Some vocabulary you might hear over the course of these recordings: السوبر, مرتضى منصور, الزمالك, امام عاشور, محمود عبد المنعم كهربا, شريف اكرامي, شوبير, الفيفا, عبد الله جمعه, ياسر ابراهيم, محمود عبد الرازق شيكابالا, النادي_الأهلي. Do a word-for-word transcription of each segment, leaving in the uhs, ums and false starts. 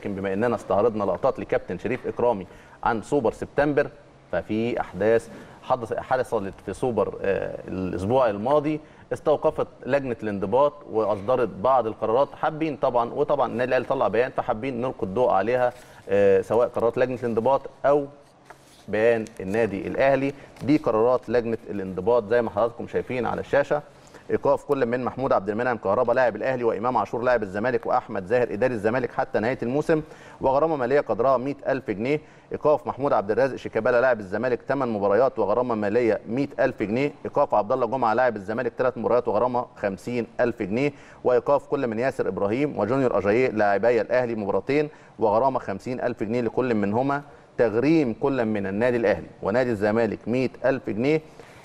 لكن بما اننا استعرضنا لقطات لكابتن شريف اكرامي عن سوبر سبتمبر، ففي احداث حصلت في سوبر الاسبوع الماضي استوقفت لجنه الانضباط واصدرت بعض القرارات، حابين طبعا وطبعا النادي الاهلي طلع بيان، فحابين نلقي الضوء عليها سواء قرارات لجنه الانضباط او بيان النادي الاهلي. دي قرارات لجنه الانضباط زي ما حضراتكم شايفين على الشاشه: ايقاف كل من محمود عبد المنعم كهربا لاعب الاهلي، وامام عاشور لاعب الزمالك، واحمد زاهر اداري الزمالك حتى نهايه الموسم، وغرامه ماليه قدرها مئة ألف جنيه. ايقاف محمود عبد الرازق شيكابالا لاعب الزمالك ثمان مباريات وغرامه ماليه مئة ألف جنيه. ايقاف عبد الله جمعه لاعب الزمالك ثلاث مباريات وغرامه خمسين ألف جنيه. وايقاف كل من ياسر ابراهيم وجونيور اجاييه لاعبي الاهلي مباراتين وغرامه خمسين ألف جنيه لكل منهما. تغريم كل من النادي الاهلي ونادي الزمالك مئة ألف جنيه.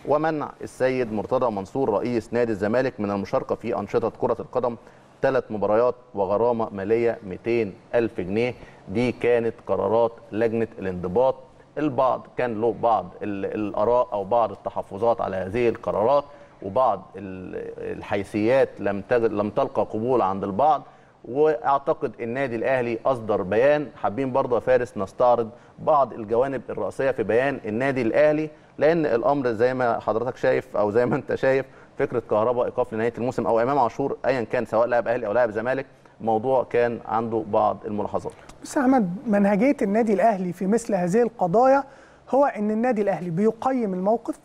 ومنع السيد مرتضى منصور رئيس نادي الزمالك من المشاركه في انشطه كره القدم ثلاث مباريات وغرامه ماليه مئتين ألف جنيه. دي كانت قرارات لجنه الانضباط. البعض كان له بعض الاراء او بعض التحفظات على هذه القرارات، وبعض الحيثيات لم لم تلقى قبول عند البعض، واعتقد النادي الاهلي اصدر بيان. حابين برضه فارس نستعرض بعض الجوانب الرئيسيه في بيان النادي الاهلي، لان الامر زي ما حضرتك شايف او زي ما انت شايف فكره كهرباء ايقاف لنهايه الموسم او امام عاشور ايا كان سواء لاعب اهلي او لاعب زمالك، موضوع كان عنده بعض الملاحظات. بس احمد، منهجيه النادي الاهلي في مثل هذه القضايا هو ان النادي الاهلي بيقيم الموقف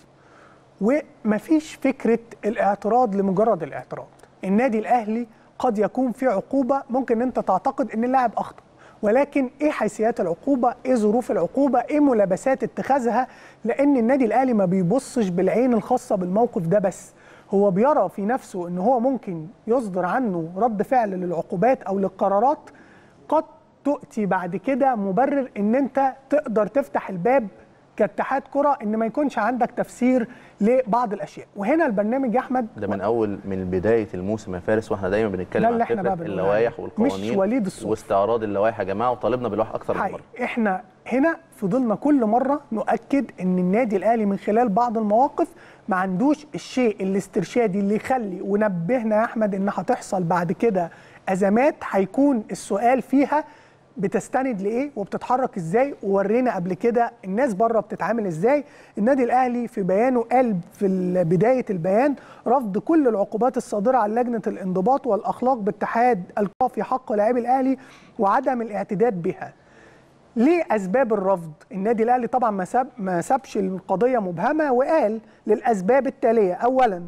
ومفيش فكره الاعتراض لمجرد الاعتراض. النادي الاهلي قد يكون في عقوبه، ممكن انت تعتقد ان اللاعب اخطا، ولكن ايه حيثيات العقوبه؟ ايه ظروف العقوبه؟ ايه ملابسات اتخاذها؟ لان النادي الاهلي ما بيبصش بالعين الخاصه بالموقف ده بس، هو بيرى في نفسه ان هو ممكن يصدر عنه رد فعل للعقوبات او للقرارات قد تؤتي بعد كده مبرر ان انت تقدر تفتح الباب كاتحاد كره ان ما يكونش عندك تفسير لبعض الاشياء. وهنا البرنامج يا احمد ده من اول من بدايه الموسم يا فارس، واحنا دايما بنتكلم عن فكره اللوائح والقوانين، مش وليد الصوت واستعراض اللوائح يا جماعه، وطالبنا باللوائح اكثر من مره. احنا هنا فضلنا كل مره نؤكد ان النادي الاهلي من خلال بعض المواقف ما عندوش الشيء الاسترشادي اللي يخلي، ونبهنا يا احمد ان هتحصل بعد كده ازمات هيكون السؤال فيها بتستند لايه وبتتحرك ازاي، وورينا قبل كده الناس بره بتتعامل ازاي. النادي الاهلي في بيانه قال في بدايه البيان: رفض كل العقوبات الصادره عن لجنه الانضباط والاخلاق باتحاد الكاف في حق لاعبي الاهلي وعدم الاعتداد بها. ليه اسباب الرفض؟ النادي الاهلي طبعا ما ساب ما سابش القضيه مبهمه وقال للاسباب التاليه: اولا،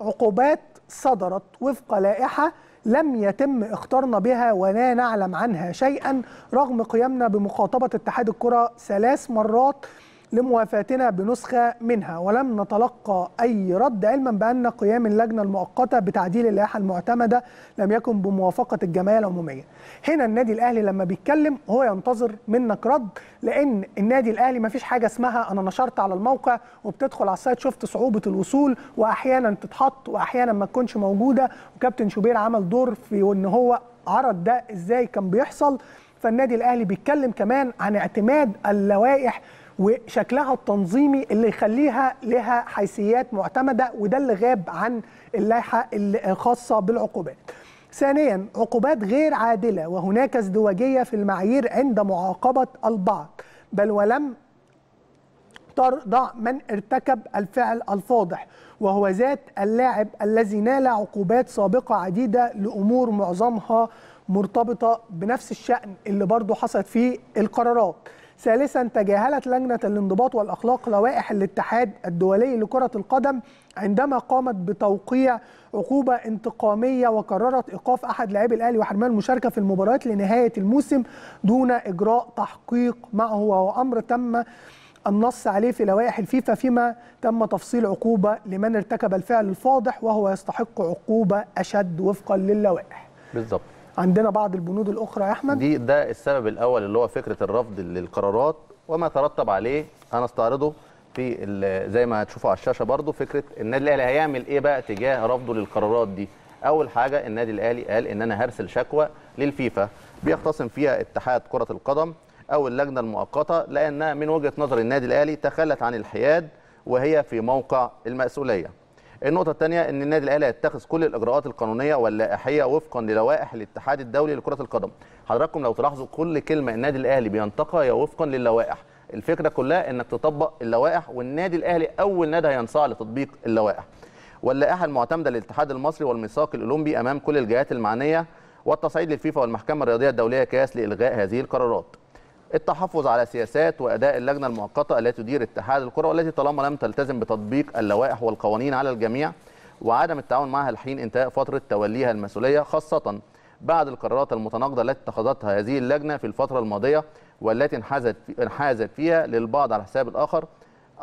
عقوبات صدرت وفق لائحه لم يتم اختيارنا بها ولا نعلم عنها شيئا رغم قيامنا بمخاطبة اتحاد الكرة ثلاث مرات لموافاتنا بنسخة منها، ولم نتلقى أي رد، علما بأن قيام اللجنة المؤقتة بتعديل اللائحة المعتمدة لم يكن بموافقة الجمعية العمومية. هنا النادي الأهلي لما بيتكلم هو ينتظر منك رد، لأن النادي الأهلي مفيش حاجة اسمها أنا نشرت على الموقع وبتدخل على السايت شفت صعوبة الوصول، وأحيانا تتحط وأحيانا ما تكونش موجودة، وكابتن شوبير عمل دور في إن هو عرض ده إزاي كان بيحصل. فالنادي الأهلي بيتكلم كمان عن اعتماد اللوائح وشكلها التنظيمي اللي يخليها لها حيثيات معتمدة، وده اللي غاب عن اللائحة الخاصة بالعقوبات. ثانيا، عقوبات غير عادلة وهناك ازدواجية في المعايير عند معاقبة البعض، بل ولم ترضع من ارتكب الفعل الفاضح وهو ذات اللاعب الذي نال عقوبات سابقة عديدة لأمور معظمها مرتبطة بنفس الشأن اللي برضو حصلت فيه القرارات. ثالثا، تجاهلت لجنة الانضباط والأخلاق لوائح الاتحاد الدولي لكرة القدم عندما قامت بتوقيع عقوبة انتقامية وقررت إيقاف أحد لاعبي الأهلي وحرمان المشاركة في المباريات لنهاية الموسم دون إجراء تحقيق معه، وهو أمر تم النص عليه في لوائح الفيفا، فيما تم تفصيل عقوبة لمن ارتكب الفعل الفاضح وهو يستحق عقوبة أشد وفقا للوائح. بالضبط. عندنا بعض البنود الاخرى يا احمد. دي ده السبب الاول اللي هو فكره الرفض للقرارات وما ترتب عليه، انا استعرضه في زي ما هتشوفوا على الشاشه برضو. فكره النادي الاهلي هيعمل ايه بقى تجاه رفضه للقرارات دي؟ اول حاجه النادي الاهلي قال ان انا هرسل شكوى للفيفا بيختصم فيها اتحاد كره القدم او اللجنه المؤقته لانها من وجهه نظر النادي الاهلي تخلت عن الحياد وهي في موقع المسؤوليه. النقطه الثانيه ان النادي الاهلي هيتخذ كل الاجراءات القانونيه واللائحيه وفقا للوائح الاتحاد الدولي لكره القدم. حضراتكم لو تلاحظوا كل كلمه النادي الاهلي بينطقها وفقا للوائح. الفكره كلها انك تطبق اللوائح، والنادي الاهلي اول نادي هينصاع لتطبيق اللوائح واللائحه المعتمده للاتحاد المصري والميثاق الاولمبي امام كل الجهات المعنيه، والتصعيد للفيفا والمحكمه الرياضيه الدوليه كاس لالغاء هذه القرارات. التحفظ على سياسات واداء اللجنه المؤقته التي تدير اتحاد الكره والتي طالما لم تلتزم بتطبيق اللوائح والقوانين على الجميع، وعدم التعاون معها لحين انتهاء فتره توليها المسؤوليه، خاصه بعد القرارات المتناقضه التي اتخذتها هذه اللجنه في الفتره الماضيه والتي انحازت فيها للبعض على حساب الاخر،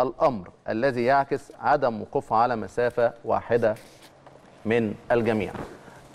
الامر الذي يعكس عدم وقوفها على مسافه واحده من الجميع.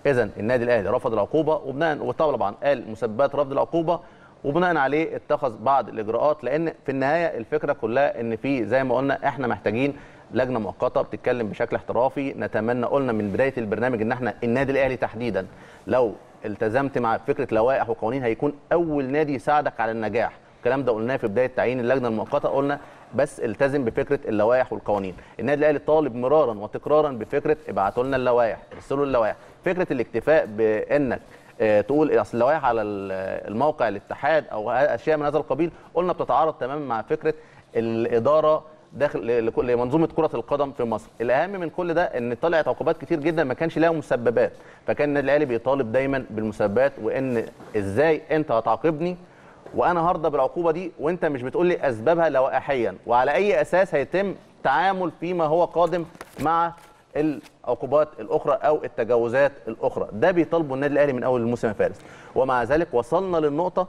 اذا النادي الاهلي رفض العقوبه وبناء وطبعا قال مسببات رفض العقوبه، وبناء عليه اتخذ بعض الاجراءات، لان في النهايه الفكره كلها ان في زي ما قلنا احنا محتاجين لجنه مؤقته بتتكلم بشكل احترافي. نتمنى قلنا من بدايه البرنامج ان احنا النادي الاهلي تحديدا لو التزمت مع فكره لوائح وقوانين هيكون اول نادي يساعدك على النجاح. الكلام ده قلناه في بدايه تعيين اللجنه المؤقته، قلنا بس التزم بفكره اللوائح والقوانين. النادي الاهلي طالب مرارا وتكرارا بفكره ابعتوا لنا اللوائح، ارسلوا اللوائح. فكره الاكتفاء بانك تقول اصل اللوائح على الموقع الاتحاد او اشياء من هذا القبيل، قلنا بتتعارض تماما مع فكره الاداره داخل لمنظومه كره القدم في مصر. الاهم من كل ده ان طلعت عقوبات كتير جدا ما كانش لها مسببات، فكان النادي الاهلي بيطالب دايما بالمسببات، وان ازاي انت هتعاقبني وانا هرضى بالعقوبه دي وانت مش بتقول لي اسبابها لوائحيا، وعلى اي اساس هيتم تعامل فيما هو قادم مع العقوبات الاخرى او التجاوزات الاخرى. ده بيطالبه النادي الاهلي من اول الموسم يا فارس، ومع ذلك وصلنا للنقطه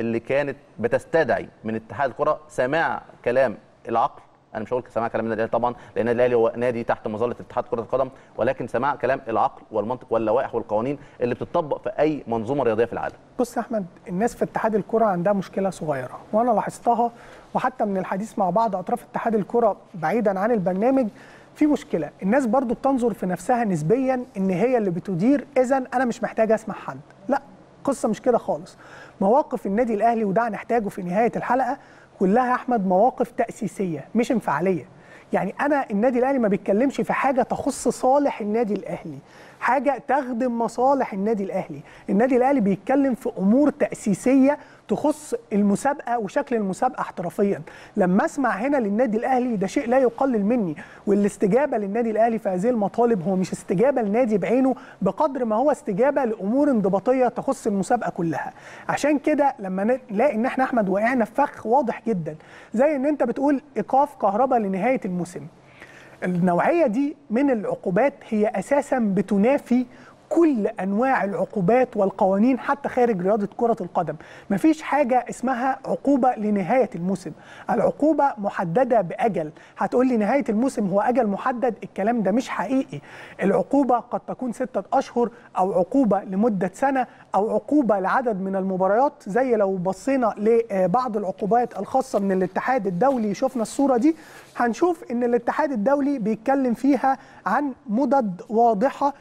اللي كانت بتستدعي من اتحاد الكره سماع كلام العقل. انا مش هقول سماع كلام النادي الاهلي طبعا، لان النادي الاهلي هو نادي تحت مظله اتحاد كره القدم، ولكن سماع كلام العقل والمنطق واللوائح والقوانين اللي بتطبق في اي منظومه رياضيه في العالم. بص يا احمد، الناس في اتحاد الكره عندها مشكله صغيره وانا لاحظتها، وحتى من الحديث مع بعض اطراف اتحاد الكره بعيدا عن البرنامج، في مشكله الناس برضو بتنظر في نفسها نسبيا ان هي اللي بتدير، اذا انا مش محتاجه اسمع حد. لا، قصه مش كده خالص. مواقف النادي الاهلي وده هنحتاجه في نهايه الحلقه كلها احمد مواقف تاسيسيه مش انفعاليه. يعني انا النادي الاهلي ما بيتكلمش في حاجه تخص صالح النادي الاهلي، حاجه تخدم مصالح النادي الاهلي. النادي الاهلي بيتكلم في امور تاسيسيه تخص المسابقه وشكل المسابقه احترافيا. لما اسمع هنا للنادي الاهلي ده شيء لا يقلل مني، والاستجابه للنادي الاهلي في هذه المطالب هو مش استجابه لنادي بعينه بقدر ما هو استجابه لامور انضباطيه تخص المسابقه كلها. عشان كده لما نلاقي ان احنا احمد وقعنا في فخ واضح جدا، زي ان انت بتقول ايقاف كهربا لنهايه الموسم. النوعيه دي من العقوبات هي اساسا بتنافي كل انواع العقوبات والقوانين حتى خارج رياضه كره القدم. مفيش حاجه اسمها عقوبه لنهايه الموسم، العقوبه محدده باجل. هتقول لي نهايه الموسم هو اجل محدد، الكلام ده مش حقيقي. العقوبه قد تكون سته اشهر او عقوبه لمده سنه او عقوبه لعدد من المباريات، زي لو بصينا لبعض العقوبات الخاصه من الاتحاد الدولي شفنا الصوره دي، هنشوف ان الاتحاد الدولي بيتكلم فيها عن مدد واضحه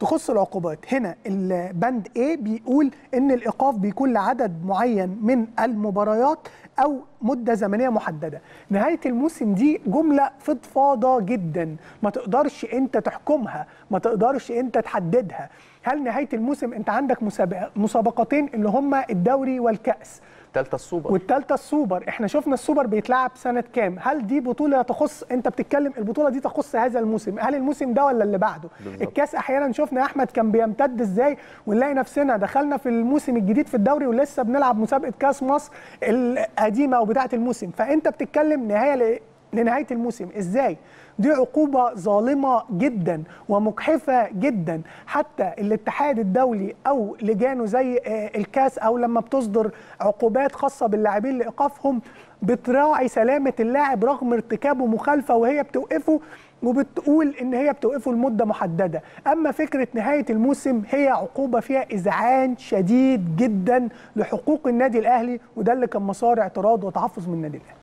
تخص العقوبات. هنا البند A بيقول ان الايقاف بيكون لعدد معين من المباريات او مده زمنيه محدده. نهايه الموسم دي جمله فضفاضه جدا، ما تقدرش انت تحكمها، ما تقدرش انت تحددها. هل نهايه الموسم انت عندك مسابقه مسابقتين اللي هما الدوري والكاس، الثالثه السوبر والثالثه السوبر، احنا شفنا السوبر بيتلعب سنه كام؟ هل دي بطوله تخص انت بتتكلم البطوله دي تخص هذا الموسم؟ هل الموسم ده ولا اللي بعده؟ بالزبط. الكاس احيانا شفنا يا احمد كان بيمتد ازاي، ونلاقي نفسنا دخلنا في الموسم الجديد في الدوري ولسه بنلعب مسابقه كاس مصر القديمه وبتاعه الموسم، فانت بتتكلم نهايه لنهايه الموسم ازاي؟ دي عقوبه ظالمه جدا ومجحفه جدا. حتى الاتحاد الدولي او لجانه زي الكاس او لما بتصدر عقوبات خاصه باللاعبين لايقافهم بتراعي سلامه اللاعب رغم ارتكابه مخالفه وهي بتوقفه، وبتقول ان هي بتوقفه لمده محدده. اما فكره نهايه الموسم هي عقوبه فيها اذعان شديد جدا لحقوق النادي الاهلي، وده اللي كان مسار اعتراض وتحفظ من النادي الاهلي.